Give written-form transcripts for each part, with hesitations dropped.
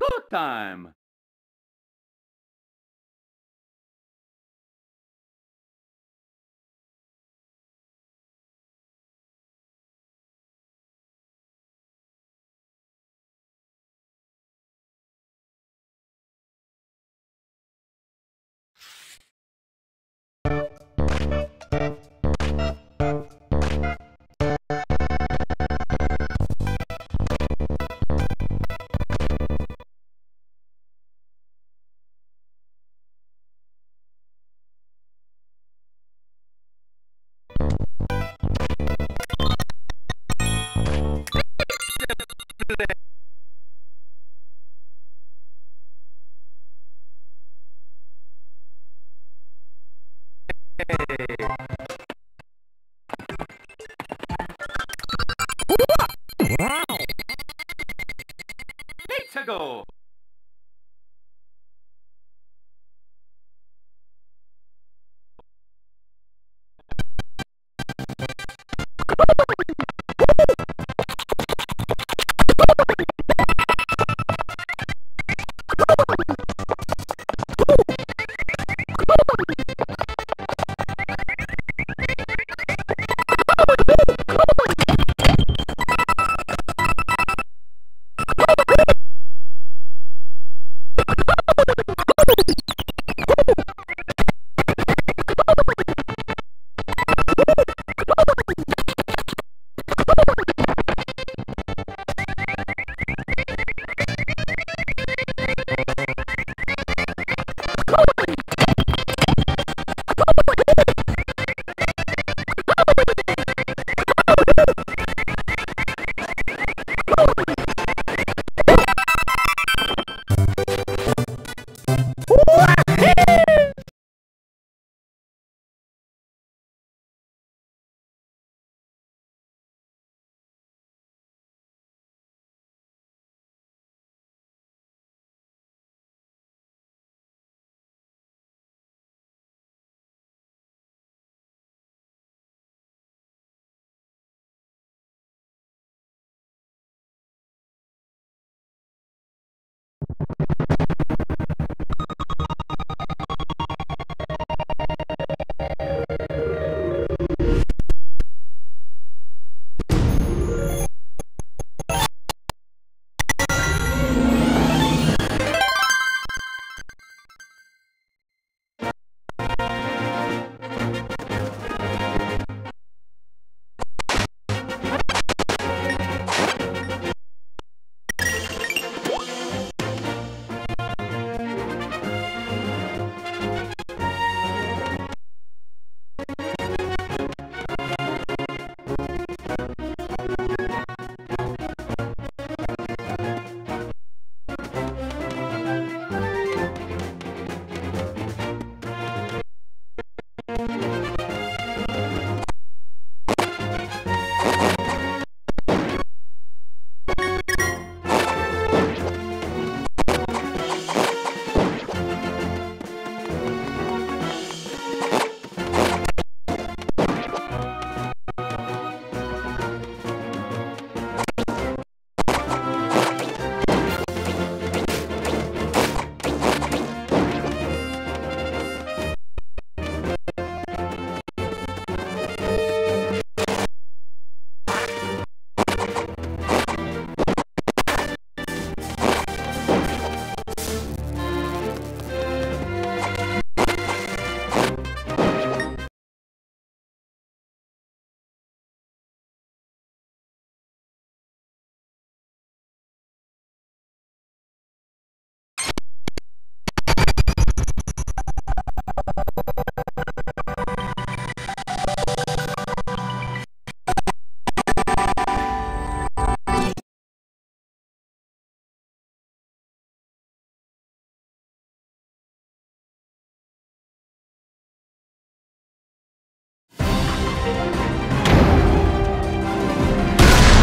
Cook time!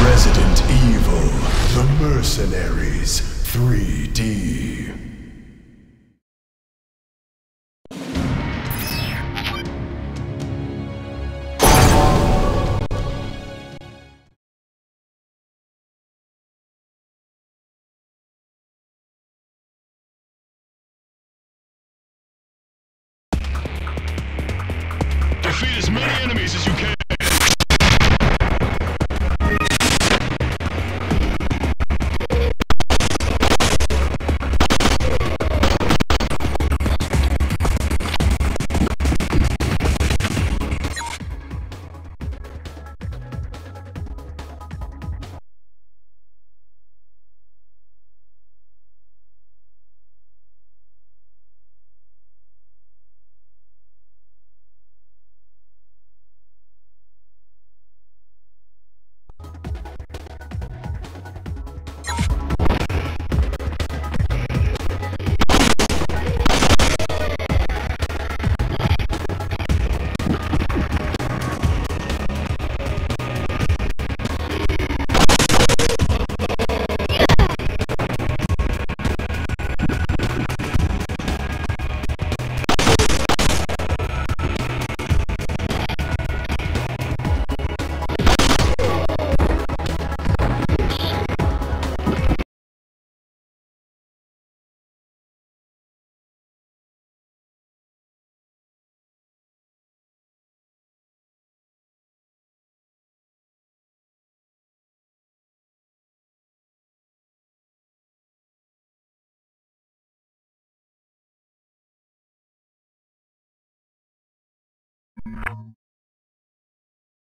Resident Evil, The Mercenaries, 3D. Defeat as many enemies as you can.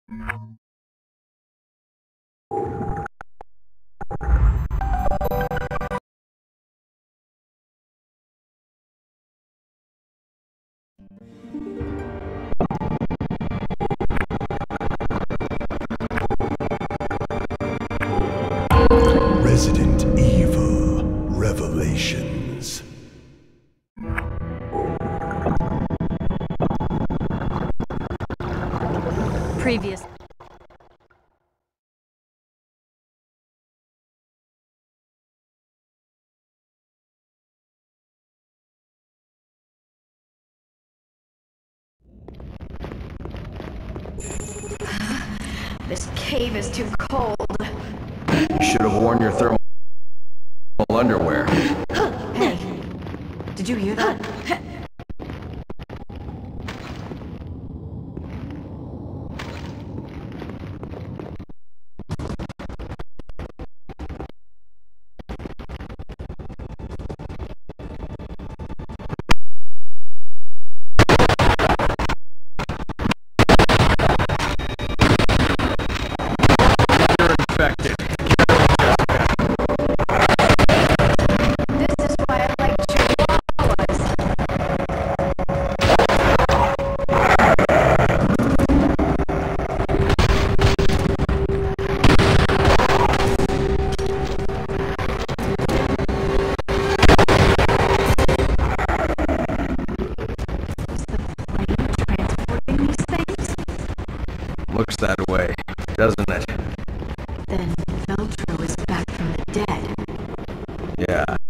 No. Resident Evil Revelations. Previous. This cave is too cold. You should have worn your thermal underwear. Did you hear that? That way, doesn't it? Then Veltro is back from the dead. Yeah,